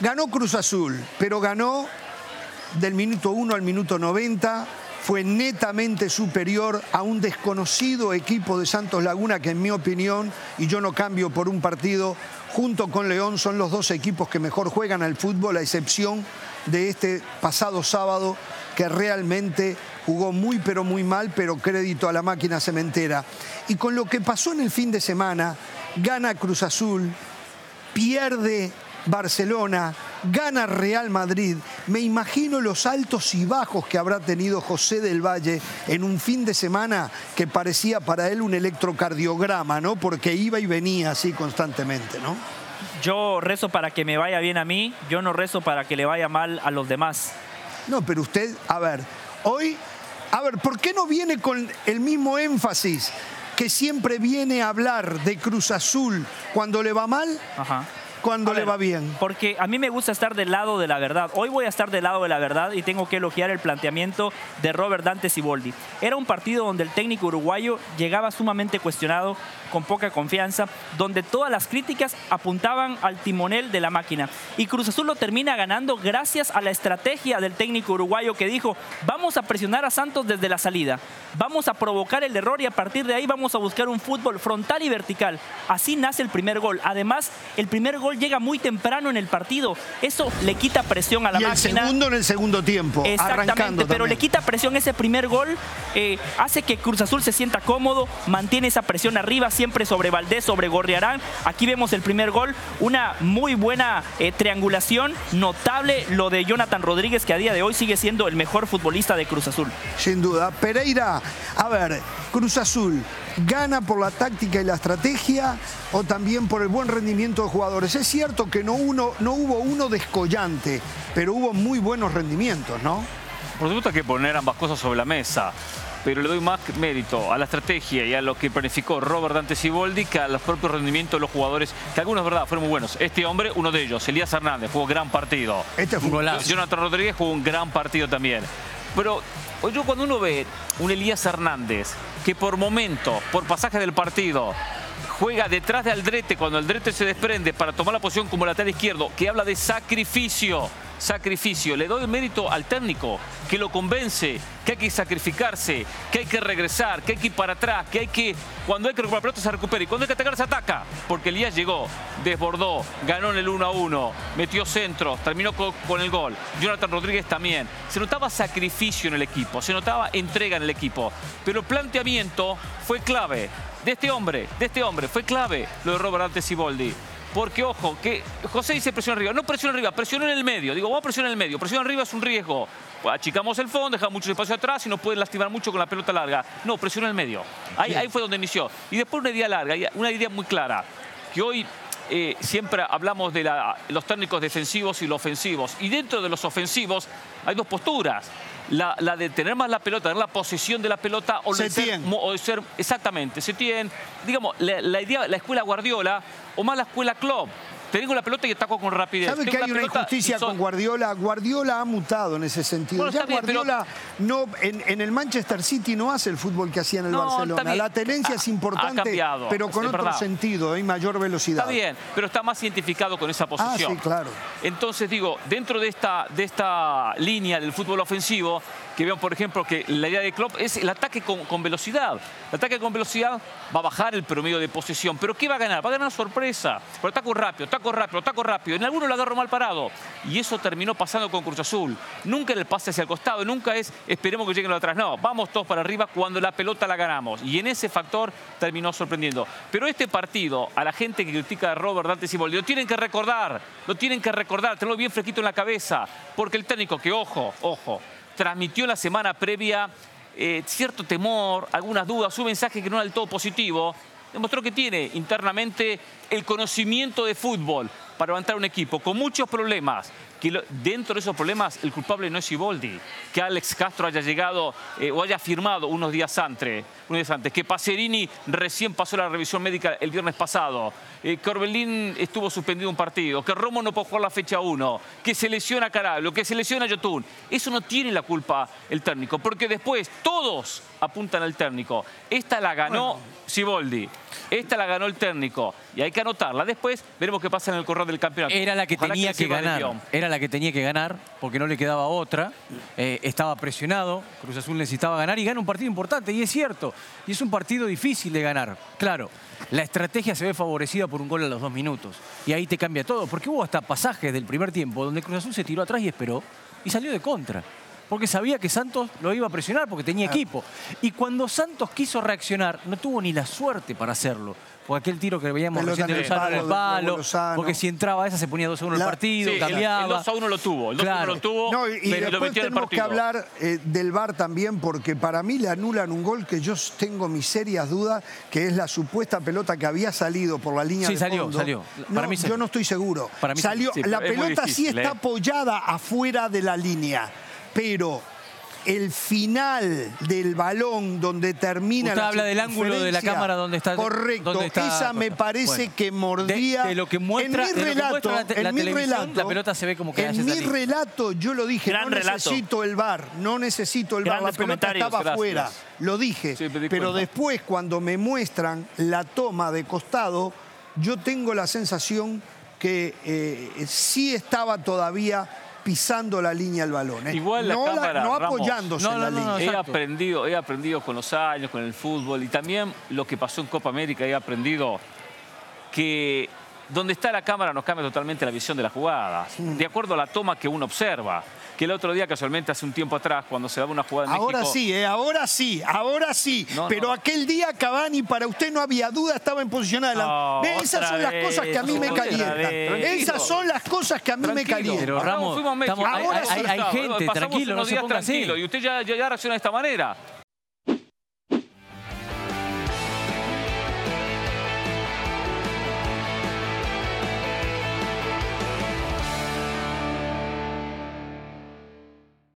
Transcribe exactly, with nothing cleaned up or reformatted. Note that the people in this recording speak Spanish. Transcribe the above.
Ganó Cruz Azul, pero ganó del minuto uno al minuto noventa. Fue netamente superior a un desconocido equipo de Santos Laguna que, en mi opinión, y yo no cambio por un partido, junto con León son los dos equipos que mejor juegan al fútbol, a excepción de este pasado sábado, que realmente jugó muy pero muy mal, pero crédito a la máquina cementera. Y con lo que pasó en el fin de semana, gana Cruz Azul, pierde Barcelona, gana Real Madrid. Me imagino los altos y bajos que habrá tenido José del Valle en un fin de semana que parecía para él un electrocardiograma, ¿no? Porque iba y venía así constantemente, ¿no? Yo rezo para que me vaya bien a mí, yo no rezo para que le vaya mal a los demás. No, pero usted, a ver, hoy, a ver, ¿por qué no viene con el mismo énfasis que siempre viene a hablar de Cruz Azul cuando le va mal? Ajá. Cuando le va bien. Porque a mí me gusta estar del lado de la verdad. Hoy voy a estar del lado de la verdad y tengo que elogiar el planteamiento de Robert Dante Siboldi. Era un partido donde el técnico uruguayo llegaba sumamente cuestionado, con poca confianza, donde todas las críticas apuntaban al timonel de la máquina. Y Cruz Azul lo termina ganando gracias a la estrategia del técnico uruguayo que dijo: vamos a presionar a Santos desde la salida, vamos a provocar el error y a partir de ahí vamos a buscar un fútbol frontal y vertical. Así nace el primer gol. Además, el primer gol llega muy temprano en el partido. Eso le quita presión a la y máquina. Y el segundo en el segundo tiempo. Exactamente, arrancando pero también le quita presión ese primer gol. Eh, hace que Cruz Azul se sienta cómodo, mantiene esa presión arriba, siempre sobre Valdés, sobre Gorriarán. Aquí vemos el primer gol. Una muy buena eh, triangulación. Notable lo de Jonathan Rodríguez, que a día de hoy sigue siendo el mejor futbolista de Cruz Azul. Sin duda. Pereira, a ver, Cruz Azul, ¿gana por la táctica y la estrategia o también por el buen rendimiento de jugadores? Es cierto que no, uno, no hubo uno descollante, pero hubo muy buenos rendimientos, ¿no? Por supuesto hay que poner ambas cosas sobre la mesa, pero le doy más mérito a la estrategia y a lo que planificó Robert Dante Siboldi que a los propios rendimientos de los jugadores, que algunos, verdad, fueron muy buenos. Este hombre, uno de ellos, Elías Hernández, jugó un gran partido. Este fue un golazo. Jonathan Rodríguez jugó un gran partido también. Pero yo cuando uno ve un Elías Hernández que por momento, por pasaje del partido, juega detrás de Aldrete cuando Aldrete se desprende para tomar la posición como lateral izquierdo, que habla de sacrificio, sacrificio. Le doy el mérito al técnico que lo convence que hay que sacrificarse, que hay que regresar, que hay que ir para atrás, que hay que, cuando hay que recuperar pelota se recupera y cuando hay que atacar se ataca. Porque Elías llegó, desbordó, ganó en el uno a uno, metió centros, terminó con, con el gol. Jonathan Rodríguez también. Se notaba sacrificio en el equipo, se notaba entrega en el equipo. Pero el planteamiento fue clave de este hombre, de este hombre, fue clave lo de Robert Dante Siboldi. Porque, ojo, que José dice presión arriba. No presión arriba, presión en el medio. Digo, vamos a presionar en el medio. Presión arriba es un riesgo. Achicamos el fondo, dejamos mucho espacio atrás y nos pueden lastimar mucho con la pelota larga. No, presión en el medio. Ahí, ahí fue donde inició. Y después una idea larga, una idea muy clara. Que hoy eh, siempre hablamos de la, los técnicos defensivos y los ofensivos. Y dentro de los ofensivos hay dos posturas. La, la de tener más la pelota, tener la posesión de la pelota o de ser, o de ser... Exactamente, se tienen... Digamos, la, la idea, la escuela Guardiola o más la escuela Klopp. Tengo la pelota y ataco con rapidez. ¿Sabe que hay una injusticia son... con Guardiola? Guardiola ha mutado en ese sentido. Bueno, ya bien, Guardiola pero... no, en, en el Manchester City no hace el fútbol que hacía en el no, Barcelona. La tenencia ha, es importante, ha cambiado, pero con otro verdad. sentido, hay mayor velocidad. Está bien, pero está más identificado con esa posición. Ah, sí, claro. Entonces, digo, dentro de esta, de esta línea del fútbol ofensivo, que vean, por ejemplo, que la idea de Klopp es el ataque con, con velocidad. El ataque con velocidad va a bajar el promedio de posesión. ¿Pero qué va a ganar? Va a ganar una sorpresa. Pero ataco rápido, ataco rápido, ataco rápido. En alguno lo agarro mal parado. Y eso terminó pasando con Cruz Azul. Nunca en el pase hacia el costado, nunca es esperemos que lleguen los atrás. No, vamos todos para arriba cuando la pelota la ganamos. Y en ese factor terminó sorprendiendo. Pero este partido, a la gente que critica a Robert Dante Siboldi, lo tienen que recordar. Lo tienen que recordar, tenerlo bien fresquito en la cabeza. Porque el técnico que, ojo, ojo, transmitió la semana previa eh, cierto temor, algunas dudas, un mensaje que no era del todo positivo. Demostró que tiene internamente el conocimiento de fútbol para levantar un equipo con muchos problemas. Que lo, dentro de esos problemas, el culpable no es Siboldi. Que Alex Castro haya llegado eh, o haya firmado unos días antes. Unos días antes. Que Passerini recién pasó la revisión médica el viernes pasado. Eh, que Orbelín estuvo suspendido un partido. Que Romo no puede jugar la fecha uno. Que se lesiona Carablo. Que se lesiona Jotun. Eso no tiene la culpa el técnico. Porque después todos apuntan al técnico. Esta la ganó Siboldi. Esta la ganó el técnico. Y hay que anotarla. Después veremos qué pasa en el corredor ganador del campeonato. Era la que Ojalá tenía que, que ganar. Era la que tenía que ganar porque no le quedaba otra. Eh, estaba presionado. Cruz Azul necesitaba ganar y gana un partido importante. Y es cierto. Y es un partido difícil de ganar. Claro, la estrategia se ve favorecida por un gol a los dos minutos. Y ahí te cambia todo. Porque hubo hasta pasajes del primer tiempo donde Cruz Azul se tiró atrás y esperó y salió de contra. Porque sabía que Santos lo iba a presionar porque tenía equipo. Y cuando Santos quiso reaccionar, no tuvo ni la suerte para hacerlo. Por aquel tiro que veíamos recién de Lozano en el palo, porque si entraba esa se ponía dos a uno el partido, sí, cambiaba. El dos a uno lo tuvo, el claro. dos a uno lo tuvo, no, y, y después lo metió en el partido. Tenemos que hablar eh, del V A R también, porque para mí le anulan un gol que yo tengo mis serias dudas, que es la supuesta pelota que había salido por la línea sí, de salió, fondo. Sí, salió, salió. Para no, mí salió. Yo no estoy seguro. Para mí salió. Sí, la pelota difícil, sí está eh. apoyada afuera de la línea, pero... el final del balón donde termina Usted la habla del ángulo de la cámara donde está... Correcto. Donde está, esa me parece bueno, que mordía... De, de lo que muestra, en mi relato, la, te, en la, mi relato la pelota se ve como que... En mi relato yo lo dije, Gran no relato. necesito el V A R, no necesito el V A R, la pelota estaba gracias. afuera, lo dije. Sí, pero después cuando me muestran la toma de costado, yo tengo la sensación que eh, sí estaba todavía... pisando la línea al balón. ¿eh? Igual la no cámara, la, no apoyándose Ramos, no, no, en la no, no, línea. He aprendido, he aprendido con los años, con el fútbol y también lo que pasó en Copa América. He aprendido que donde está la cámara nos cambia totalmente la visión de la jugada. Sí. De acuerdo a la toma que uno observa. Que el otro día, casualmente, hace un tiempo atrás, cuando se daba una jugada en México... Ahora sí, eh, ahora sí, ahora sí. No, Pero no. aquel día, Cavani, para usted no había duda, estaba en posición de adelante. No, Esas son las vez, cosas que a mí no, me calientan. Esas son las cosas que a mí tranquilo, me calientan. Pero Ramos, estamos, ahora hay, hay, hay gente, tranquilo, no se ponga así. Y usted ya, ya, ya reacciona de esta manera.